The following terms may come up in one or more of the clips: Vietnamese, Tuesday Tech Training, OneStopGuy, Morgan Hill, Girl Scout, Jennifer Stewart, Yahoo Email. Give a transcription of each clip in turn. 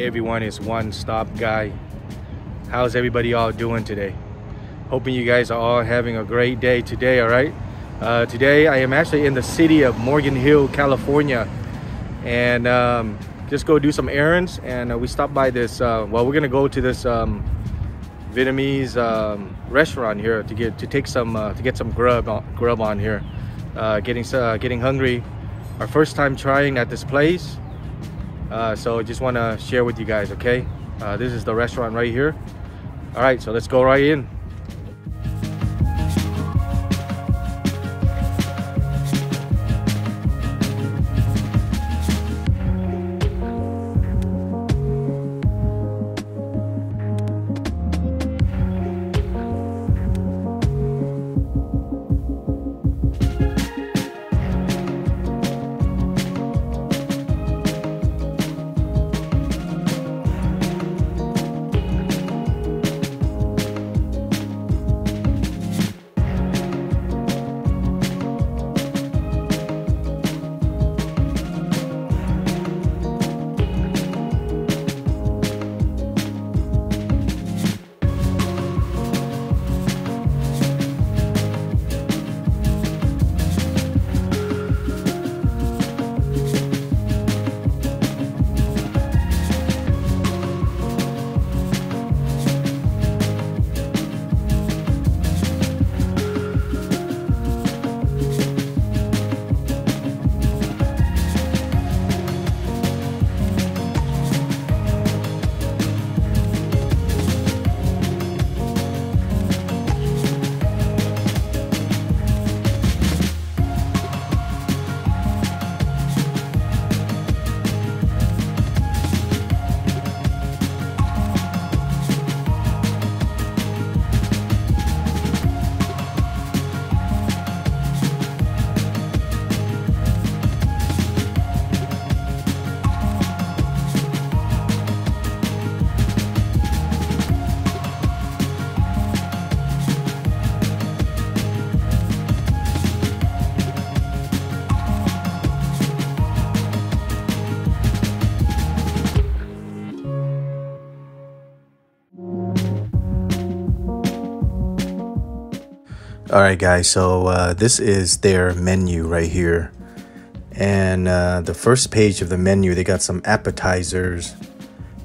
everyone, it's One Stop Guy. How's everybody all doing today? Hoping you guys are all having a great day today, all right? Today I am actually in the city of Morgan Hill, California, and just go do some errands, and we stopped by this, well, we're gonna go to this Vietnamese restaurant here to get some grub on here. Getting hungry. Our first time trying at this place, so I just want to share with you guys, okay? This is the restaurant right here. All right, so let's go right in. All right, guys, so this is their menu right here, and the first page of the menu, they got some appetizers,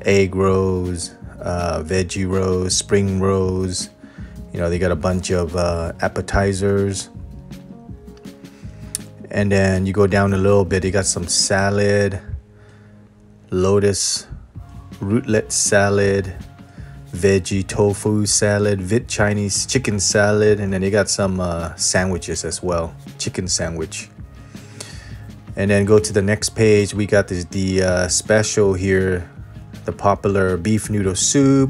egg rolls, veggie rolls, spring rolls. You know, they got a bunch of appetizers, and then you go down a little bit, they got some salad, lotus rootlet salad, veggie tofu salad, Viet Chinese chicken salad, and then they got some sandwiches as well, chicken sandwich. And then go to the next page, we got the special here, the popular beef noodle soup.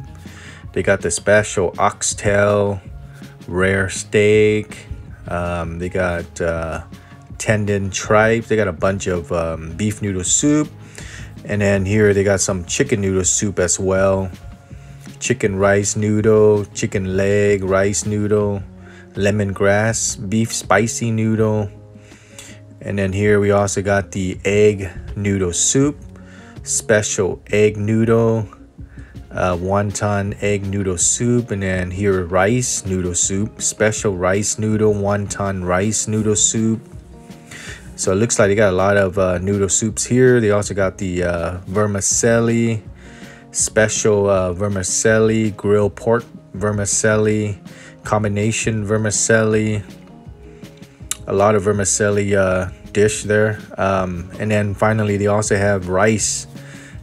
They got the special oxtail, rare steak, they got tendon tripe, they got a bunch of beef noodle soup, and then here they got some chicken noodle soup as well. Chicken rice noodle, chicken leg rice noodle, lemongrass beef spicy noodle. And then here we also got the egg noodle soup, special egg noodle, wonton egg noodle soup. And then here rice noodle soup, special rice noodle, wonton rice noodle soup. So it looks like they got a lot of noodle soups here. They also got the vermicelli, special vermicelli, grilled pork vermicelli, combination vermicelli, a lot of vermicelli dish there. And then finally they also have rice.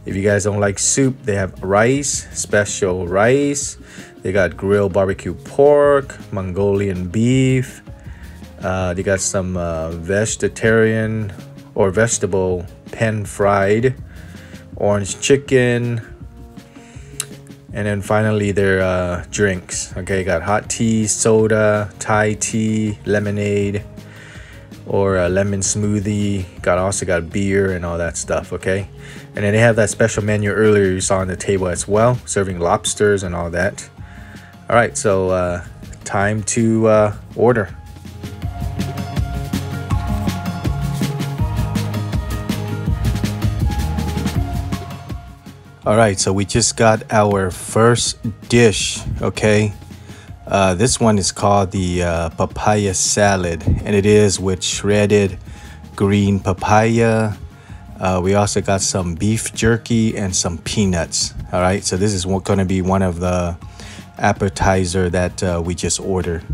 If you guys don't like soup, they have rice, special rice. They got grilled barbecue pork, Mongolian beef, they got some vegetarian or vegetable pan fried orange chicken. And then finally their drinks. Okay, got hot tea, soda, Thai tea, lemonade, or a lemon smoothie. Also got beer and all that stuff, okay? And then they have that special menu earlier you saw on the table as well, serving lobsters and all that. All right, so time to order. All All right, so we just got our first dish, okay? This one is called the papaya salad, and it is with shredded green papaya. We also got some beef jerky and some peanuts. All right, so this is going to be one of the appetizer that we just ordered.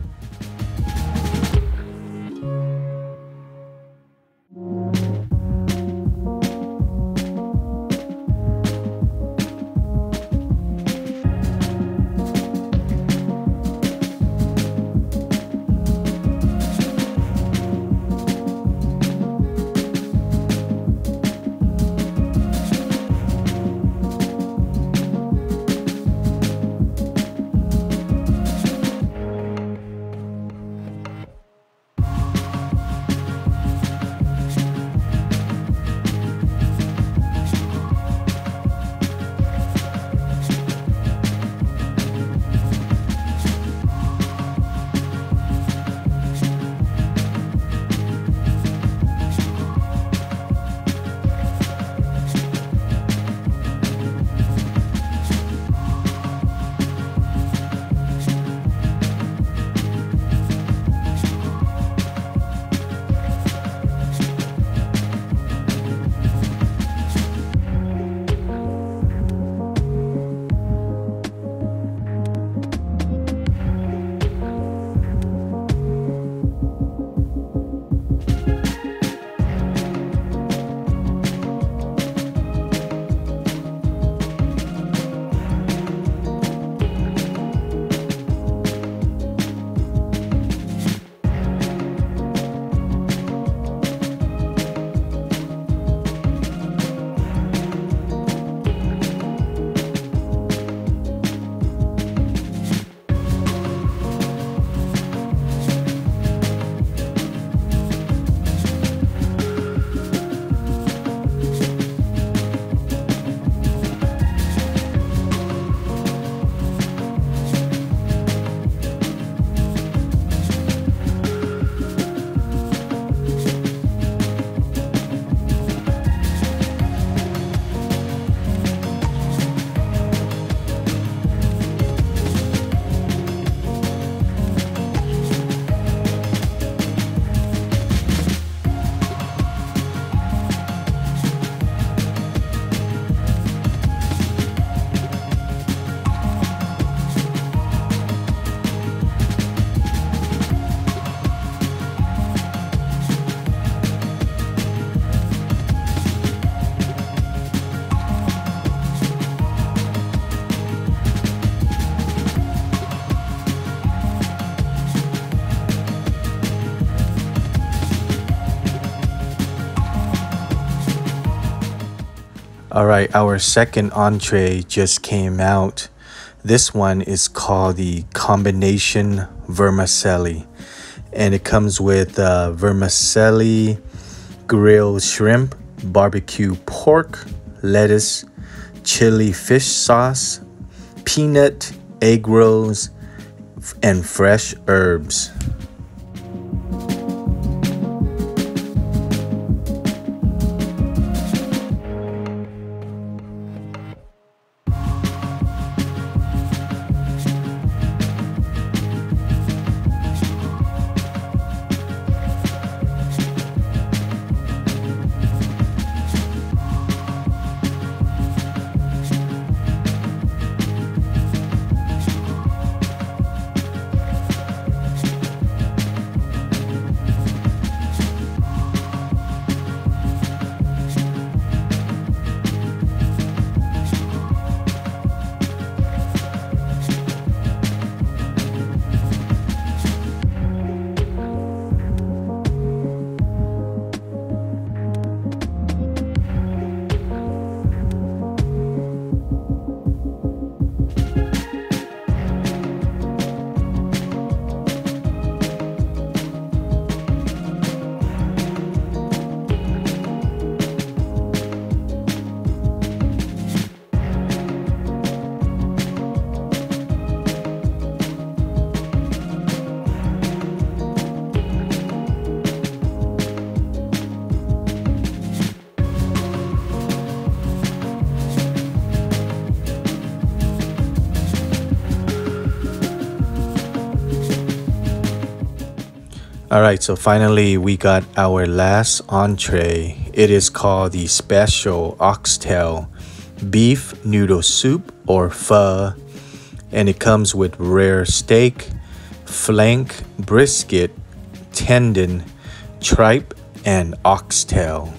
All right, our second entree just came out. This one is called the combination vermicelli, and it comes with vermicelli, grilled shrimp, barbecue pork, lettuce, chili fish sauce, peanut, egg rolls, and fresh herbs. Alright, so finally we got our last entree. It is called the Special Oxtail Beef Noodle Soup, or pho. And it comes with rare steak, flank, brisket, tendon, tripe, and oxtail.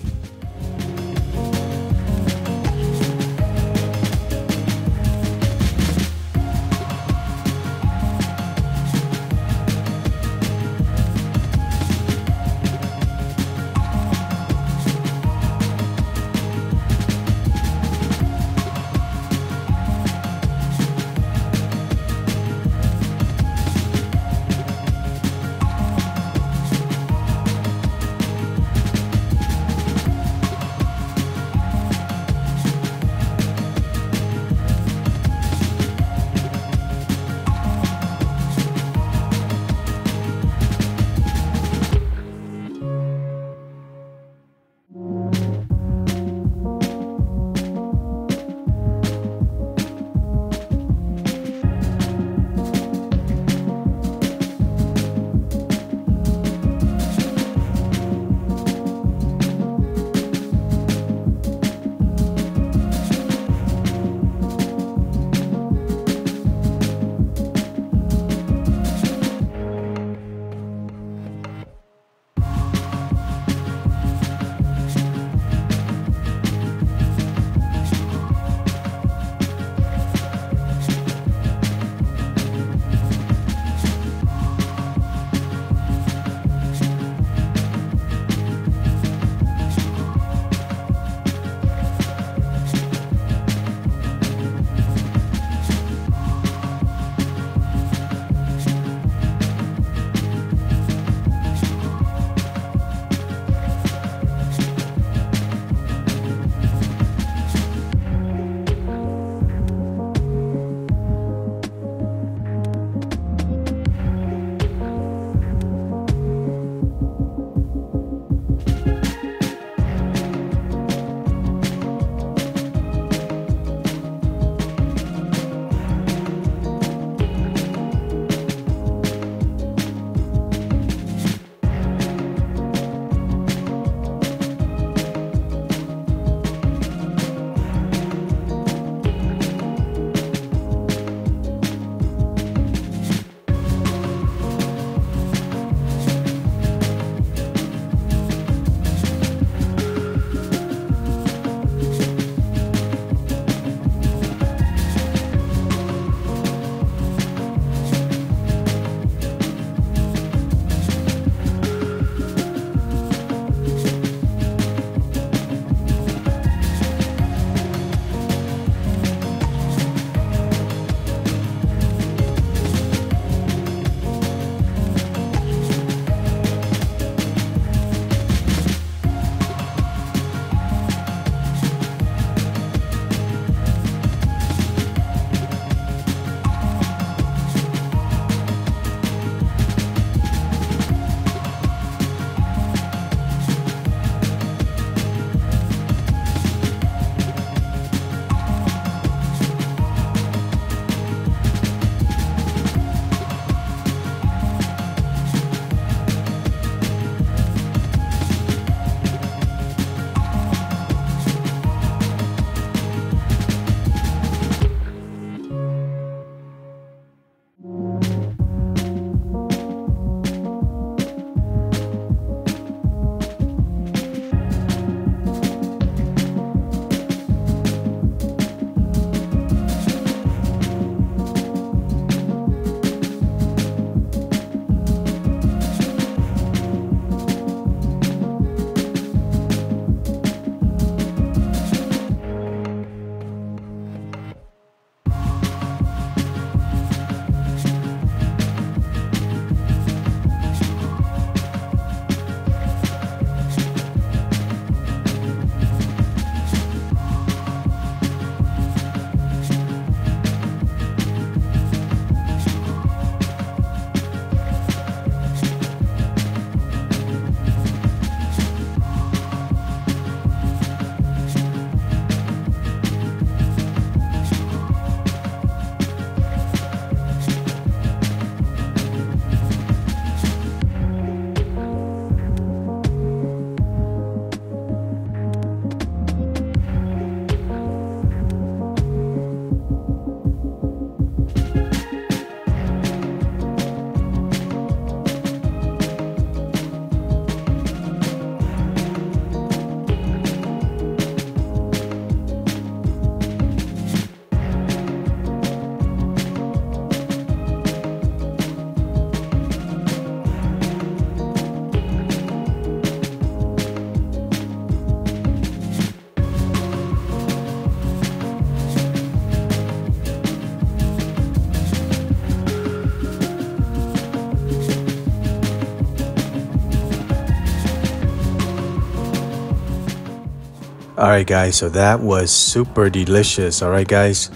Alright guys, so that was super delicious. Alright guys,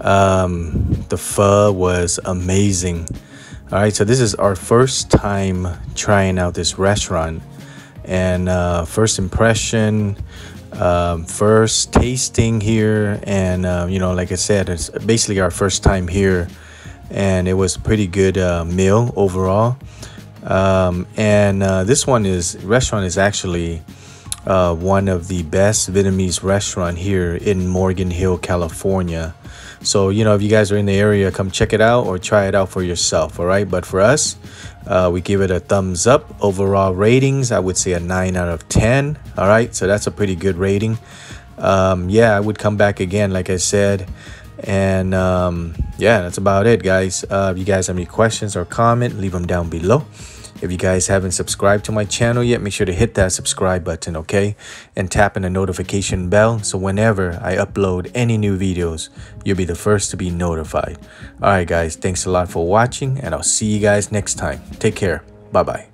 the pho was amazing. Alright, so this is our first time trying out this restaurant, and first impression, first tasting here, and you know, like I said, it's basically our first time here, and it was pretty good meal overall. This one restaurant is actually one of the best Vietnamese restaurant here in Morgan Hill, California. So you know, if you guys are in the area, come check it out or try it out for yourself. All right, but for us, we give it a thumbs up. Overall ratings, I would say a 9 out of 10. All right, so that's a pretty good rating. Yeah, I would come back again, like I said. And yeah, that's about it guys. If you guys have any questions or comment, leave them down below. If you guys haven't subscribed to my channel yet, make sure to hit that subscribe button, okay? And tap in the notification bell, so whenever I upload any new videos, you'll be the first to be notified. All right guys, thanks a lot for watching, and I'll see you guys next time. Take care. Bye bye.